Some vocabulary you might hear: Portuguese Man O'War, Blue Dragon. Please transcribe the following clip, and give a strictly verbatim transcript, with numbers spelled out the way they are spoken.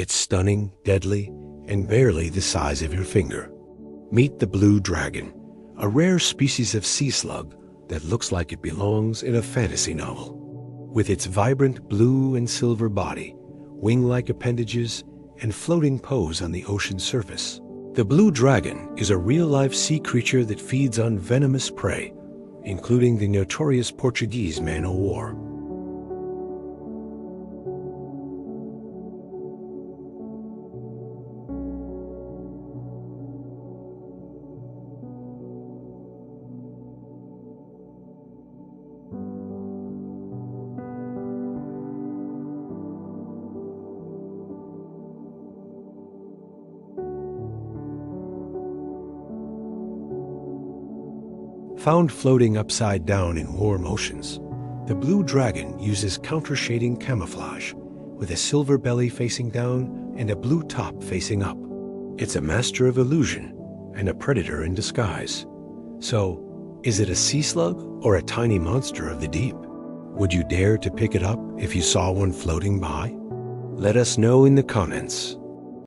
It's stunning, deadly, and barely the size of your finger. Meet the blue dragon, a rare species of sea slug that looks like it belongs in a fantasy novel. With its vibrant blue and silver body, wing-like appendages, and floating pose on the ocean surface, the blue dragon is a real-life sea creature that feeds on venomous prey, including the notorious Portuguese Man O'War. Found floating upside down in warm oceans, the blue dragon uses counter-shading camouflage, with a silver belly facing down and a blue top facing up. It's a master of illusion and a predator in disguise. So, is it a sea slug or a tiny monster of the deep? Would you dare to pick it up if you saw one floating by? Let us know in the comments.